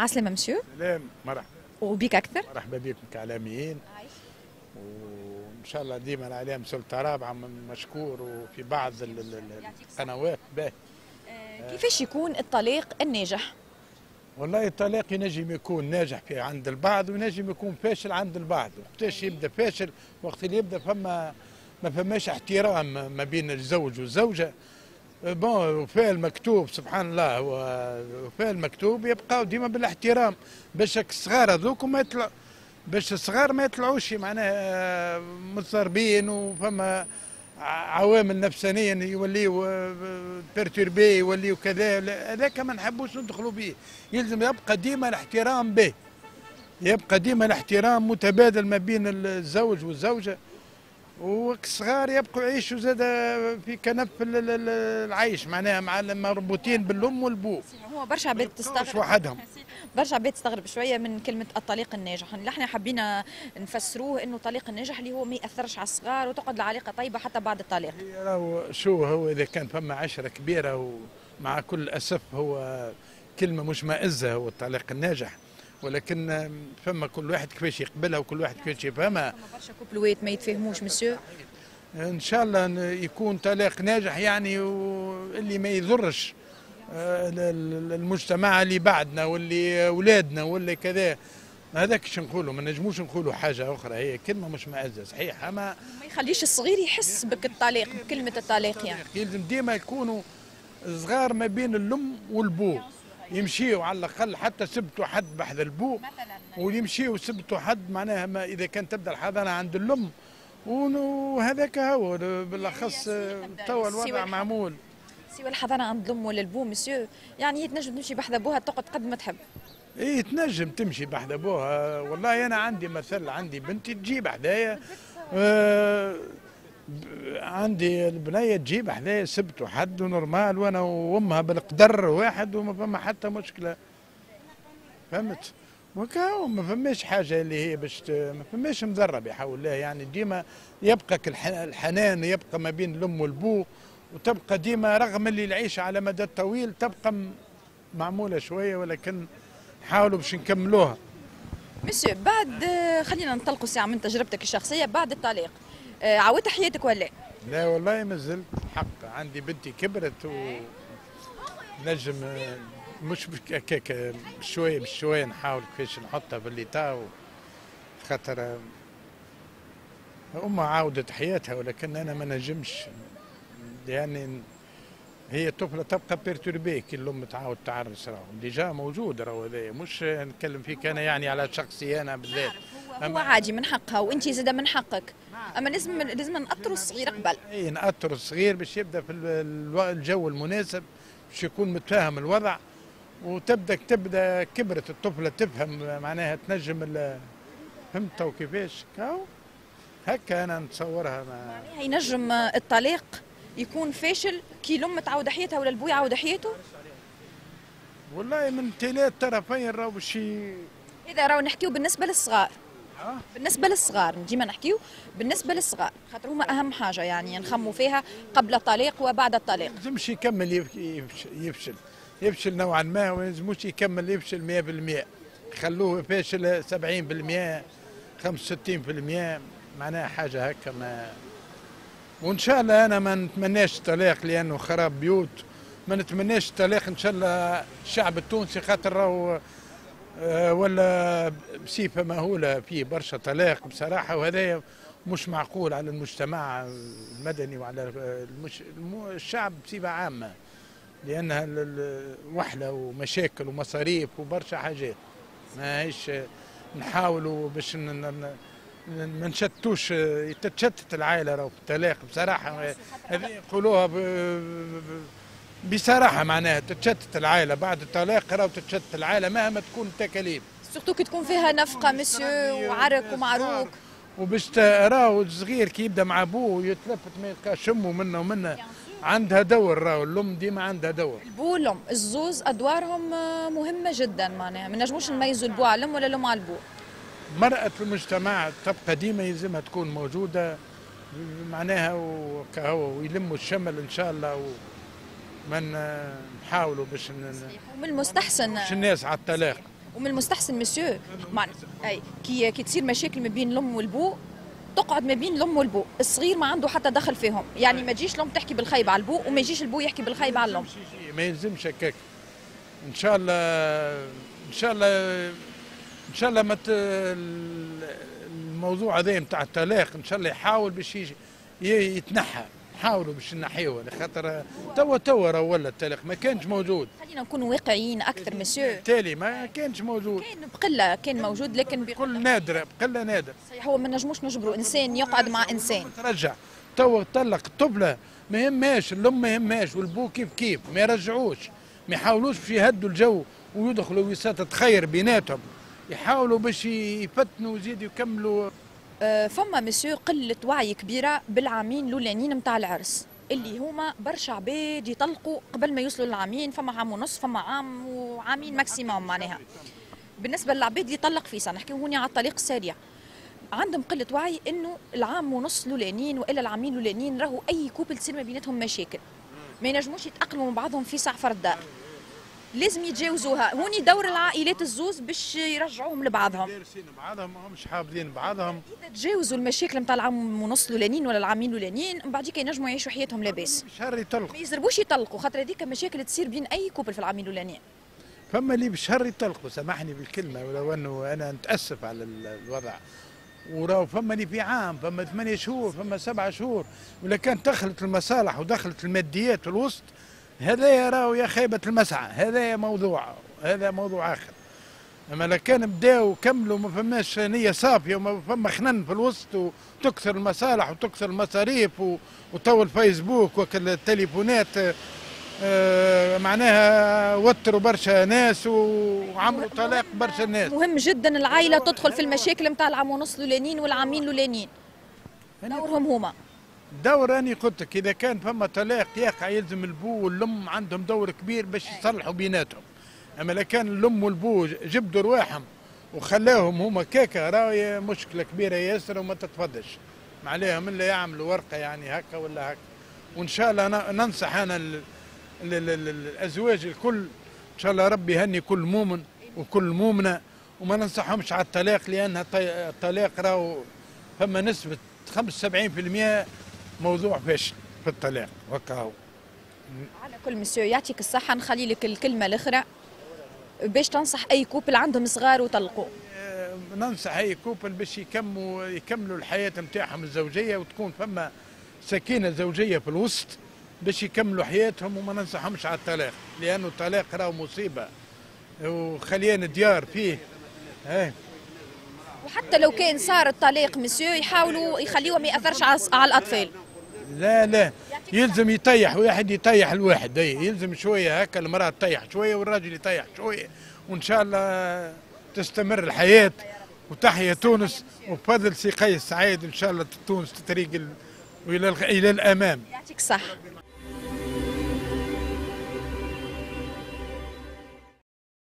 عسلامة مسيو. سلام، مرحبا. وبيك أكثر. مرحبا بكم كإعلاميين. عايش. وإن شاء الله ديما الإعلام سلطة رابعة مشكور وفي بعض القنوات. باهي. كيفاش يكون الطليق الناجح؟ والله الطلاق ينجم يكون ناجح في عند البعض وينجم يكون فاشل عند البعض. وقتاش يبدا فاشل؟ وقت اللي يبدا ما فماش احترام ما بين الزوج والزوجه. بون وفاء المكتوب سبحان الله، وفاء المكتوب يبقاو ديما بالاحترام باش الصغار هذوك ما يطلع، باش الصغار ما يطلعوش معناها مضطربين وفما عوامل نفسانيا يوليوا بيرتوربي يوليوا كذا. هذاك ما نحبوش ندخلوا به. يلزم يبقى ديما الاحترام به، يبقى ديما الاحترام متبادل ما بين الزوج والزوجه، والصغار يبقوا يعيشوا زاد في كنف العيش معناها مع مربوطين بالام والبو. هو برشا عباد تستغرب وحدهم، برشا عباد تستغرب شويه من كلمه الطليق الناجح. اللي احنا حبينا نفسروه انه الطليق الناجح اللي هو ما ياثرش على الصغار وتقعد العلاقه طيبه حتى بعد الطلاق. راهو شو هو اذا كان فما عشره كبيره ومع كل اسف هو كلمه مش مائزه هو الطليق الناجح، ولكن فما كل واحد كيفاش يقبلها وكل واحد كيفاش يفهمها. فما برشا كوبلوات ما يتفاهموش مسيو. ان شاء الله يكون طلاق ناجح يعني اللي ما يضرش المجتمع اللي بعدنا واللي اولادنا واللي كذا. هذاك اش نقولوا، ما نجموش نقولوا حاجه اخرى. هي كلمه مش مؤزه صحيح، اما ما يخليش الصغير يحس بك الطلاق بكلمه الطلاق. يعني يلزم ديما يكونوا صغار ما بين الام والبو يمشيوا على الاقل حتى سبتوا حد بحذا البو مثلا، ويمشيوا سبتوا حد معناها ما اذا كان تبدا الحضانه عند الام. وهذاك هو بالاخص توا الوضع معمول. سوى الحضانه عند الام ولا البو مسيو يعني تنجم تمشي بحذا بوها تقعد قد ما تحب. اي تنجم تمشي بحذا بوها. والله انا عندي مثل، عندي بنتي تجيب حذايا، عندي البنيه تجيب حذايا سبت وحد ونورمال، وانا وامها بالقدر واحد وما فما حتى مشكله. فهمت؟ وكاو ما فماش حاجه اللي هي باش ما فماش مضرب يحول الله. يعني ديما يبقى الحنان يبقى ما بين الام والبو، وتبقى ديما رغم اللي العيشه على مدى طويل تبقى معموله شويه، ولكن حاولوا باش نكملوها. مسيو بعد خلينا ننطلقوا ساعه من تجربتك الشخصيه بعد الطلاق. عاودت حياتك ولا؟ لا والله ما زلت حق. عندي بنتي كبرت ونجم مش هكاك بشويه بشويه نحاول كيفاش نحطها في الليطا، خاطر امها عاودت حياتها، ولكن انا ما نجمش. يعني هي الطفله تبقى بيرتوربي كي الام تعاود تعرس. راهو ديجا موجود، راهو هذايا مش نتكلم فيك انا يعني على شخصي انا بالذات. هو عادي من حقها وانت زاده من حقك، اما لازم نأطروا الصغير قبل. اي نأطروا الصغير باش يبدا في الجو المناسب باش يكون متفاهم الوضع، وتبدا كبرت الطفله تفهم معناها تنجم. فهمت وكيفاش هكا انا نتصورها. معناها ينجم الطلاق يكون فاشل كي الام تعاود حياتها ولا البو يعاود حياته. والله من ثلاث طرفين راهو شي. اذا راهو نحكيو بالنسبه للصغار، بالنسبه للصغار ديما نحكيو بالنسبه للصغار خاطر هما اهم حاجه يعني نخموا فيها قبل الطلاق وبعد الطلاق. ما يلزمش يكمل يفشل نوعا ما، وما يلزموش يكمل يفشل 100%. خلوه فاشل 70% 65% معناها حاجه هكا. ما وان شاء الله انا ما نتمناش الطلاق لانه خراب بيوت، ما نتمناش الطلاق ان شاء الله الشعب التونسي، خاطر راهو ولا بصفه مهوله فيه برشا طلاق بصراحه، وهذايا مش معقول على المجتمع المدني وعلى الشعب بصفه عامه، لانها وحله ومشاكل ومصاريف وبرشا حاجات. ماهيش نحاولوا باش ما نشتوش، تتشتت العائله راهو في الطلاق بصراحه. هذه يقولوها بصراحه معناها تتشتت العائله بعد الطلاق، راهو تتشتت العائله مهما تكون التكاليف، سورتو كي تكون فيها نفقه مسيو وعرك ومعروك. وباش راهو الصغير كي يبدا مع بوه يتلفت ما يلقاش امه منه ومنه. عندها دور راهو الام ديما عندها دور. البو والام الزوز ادوارهم مهمه جدا معناها، ما نجموش نميزوا البو على الام ولا الام على البو. مرأة في المجتمع تبقى ديما يلزمها تكون موجودة معناها وكهو، ويلموا الشمل إن شاء الله ومن نحاولوا باش من المستحسن باش الناس على الطلاق. ومن المستحسن مسيو كي تصير مشاكل ما بين الام والبو تقعد ما بين الام والبو، الصغير ما عنده حتى دخل فيهم، يعني ما تجيش الام تحكي بالخايب على البو وما يجيش البو يحكي بالخايب على الام. ما يلزمش هكاك. ان شاء الله ان شاء الله ان شاء الله الموضوع هذا نتاع الطلاق ان شاء الله يحاول باش يتنحى، نحاولوا باش نحيوه لخاطر توا راه ولا الطلاق ما كانش موجود. خلينا نكونوا واقعيين اكثر مسيو. بالتالي ما كانش موجود. كان بقله كان موجود لكن بقل نادره، بقله نادره. صحيح هو ما نجموش نجبروا انسان يقعد مع انسان. ترجع توا طلق الطفله ما يهماش، الام ما يهماش والبو كيف كيف، ما يرجعوش، ما يحاولوش باش يهدوا الجو ويدخلوا وساطة خير بيناتهم، يحاولوا باش يفتنوا ويزيدوا يكملوا. فما مسيو قلة وعي كبيرة بالعامين الأولانيين متاع العرس اللي هما برشا عباد يطلقوا قبل ما يوصلوا للعامين، فما عام ونص، فما عام وعامين ماكسيموم معناها. بالنسبة للعباد يطلق في سنة، نحكيو هوني على الطليق السريع. عندهم قلة وعي إنه العام ونص الأولانيين وإلا العامين الأولانيين راهو أي كوبل تصير ما بيناتهم مشاكل. ما ينجموش يتأقلموا مع بعضهم في سعفر الدار. لازم يتجاوزوها، هوني دور العائلات الزوز باش يرجعوهم لبعضهم. دارسين بعضهم ماهمش حافظين بعضهم. إذا تجاوزوا المشاكل نتاع العام ونص الأولانيين ولا العامين الأولانيين، من بعديك ينجموا يعيشوا حياتهم لاباس. بشهر يطلقوا. ما يزربوش يطلقوا، خاطر هذيك مشاكل تصير بين أي كوبل في العامين الأولانيين. فما اللي بشهر يطلقوا، سامحني بالكلمة ولو أنه أنا نتأسف على الوضع. وراو فما اللي في عام، فما 8 شهور، فما 7 شهور، ولا كان دخلت المصالح ودخلت الماديات والوسط. هذايا راهو يا خيبة المسعى، هذايا موضوع، هذا موضوع آخر. أما لو كان بداو وكملوا ما فماش نية صافية وما فما خنن في الوسط وتكثر المصالح وتكثر المصاريف وتو الفيسبوك والتليفونات معناها وتروا برشا ناس وعملوا طلاق برشا ناس. مهم جدا العائلة تدخل في المشاكل نتاع العام ونص الأولانيين والعامين الأولانيين. دورهم هما. دور راني قلت لك اذا كان فما طلاق يقع يلزم البو والام عندهم دور كبير باش يصلحوا بيناتهم. اما لو كان الام والبو جبدوا رواحهم وخلاهم هما كاكا راهي مشكله كبيره ياسر وما تتفضش. ما عليهم الا يعملوا ورقه يعني هكا ولا هكا. وان شاء الله ننصح انا الازواج الكل ان شاء الله ربي يهني كل مؤمن وكل مؤمنه وما ننصحهمش على الطلاق لان الطلاق راهو فما نسبه 75% موضوع فاشل في الطلاق هكا هو. على كل مسيو يعطيك الصحة، نخلي لك الكلمة الأخرى باش تنصح أي كوبل عندهم صغار وطلقوا. ننصح أي كوبل باش يكملوا الحياة نتاعهم الزوجية وتكون فما سكينة زوجية في الوسط باش يكملوا حياتهم وما ننصحهمش على الطلاق لأنه الطلاق راهو مصيبة وخليان الديار فيه. وحتى لو كان صار الطلاق مسيو يحاولوا يخليوه ما يأثرش على الأطفال. لا لا يلزم يطيح واحد يطيح الواحد، يلزم شويه هكا المراه تطيح شويه والراجل يطيح شويه وان شاء الله تستمر الحياه وتحيا تونس وبفضل سي قيس سعيد ان شاء الله تونس تتريق الى الامام. يعطيك الصحه.